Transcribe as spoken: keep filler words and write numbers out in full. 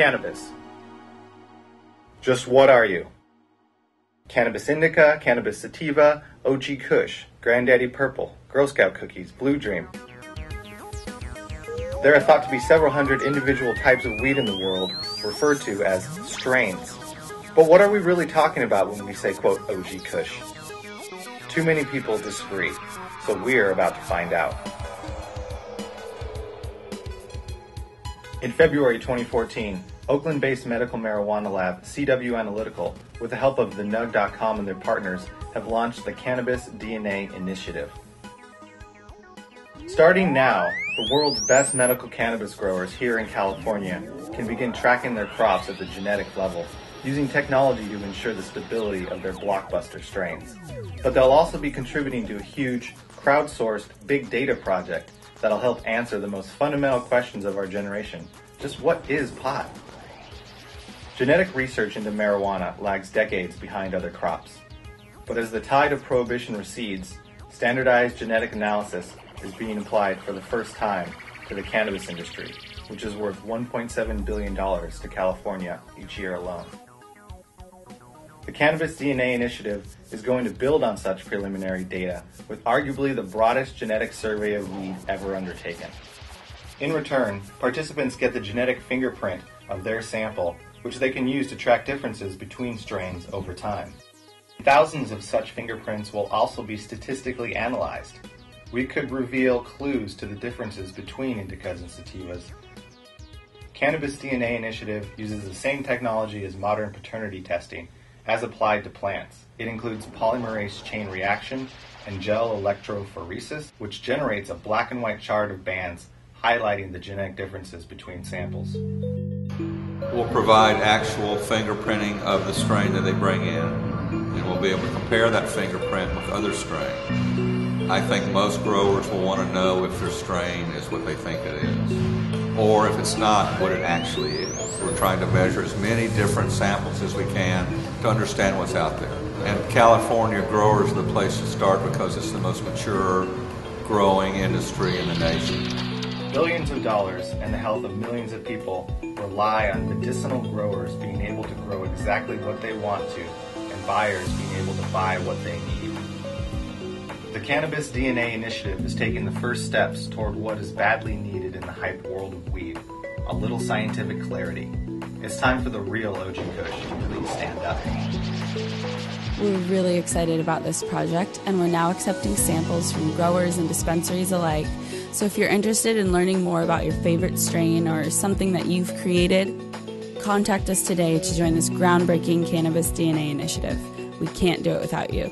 cannabis. Just what are you? Cannabis indica, cannabis sativa, O G Kush, Granddaddy Purple, Girl Scout Cookies, Blue Dream. There are thought to be several hundred individual types of weed in the world, referred to as strains. But what are we really talking about when we say, quote, O G Kush? Too many people disagree, so we're about to find out. In February twenty fourteen, Oakland-based medical marijuana lab C W Analytical, with the help of the Nug dot com and their partners, have launched the Cannabis D N A Initiative. Starting now, the world's best medical cannabis growers here in California can begin tracking their crops at the genetic level, using technology to ensure the stability of their blockbuster strains. But they'll also be contributing to a huge, crowdsourced big data project that'll help answer the most fundamental questions of our generation. Just what is pot? Genetic research into marijuana lags decades behind other crops. But as the tide of prohibition recedes, standardized genetic analysis is being applied for the first time to the cannabis industry, which is worth one point seven billion dollars to California each year alone. The Cannabis D N A Initiative is going to build on such preliminary data with arguably the broadest genetic survey of weed ever undertaken. In return, participants get the genetic fingerprint of their sample, which they can use to track differences between strains over time. Thousands of such fingerprints will also be statistically analyzed. We could reveal clues to the differences between indicas and sativas. Cannabis D N A Initiative uses the same technology as modern paternity testing, as applied to plants. It includes polymerase chain reaction and gel electrophoresis, which generates a black and white chart of bands highlighting the genetic differences between samples. We'll provide actual fingerprinting of the strain that they bring in, and we'll be able to compare that fingerprint with other strain. I think most growers will want to know if their strain is what they think it is, or if it's not what it actually is. We're trying to measure as many different samples as we can to understand what's out there. And California growers are the place to start because it's the most mature growing industry in the nation. Billions of dollars and the health of millions of people rely on medicinal growers being able to grow exactly what they want to and buyers being able to buy what they need. The Cannabis D N A Initiative is taking the first steps toward what is badly needed in the hype world of weed: a little scientific clarity. It's time for the real O G Kush to really stand up. We're really excited about this project, and we're now accepting samples from growers and dispensaries alike. So if you're interested in learning more about your favorite strain or something that you've created, contact us today to join this groundbreaking Cannabis D N A Initiative. We can't do it without you.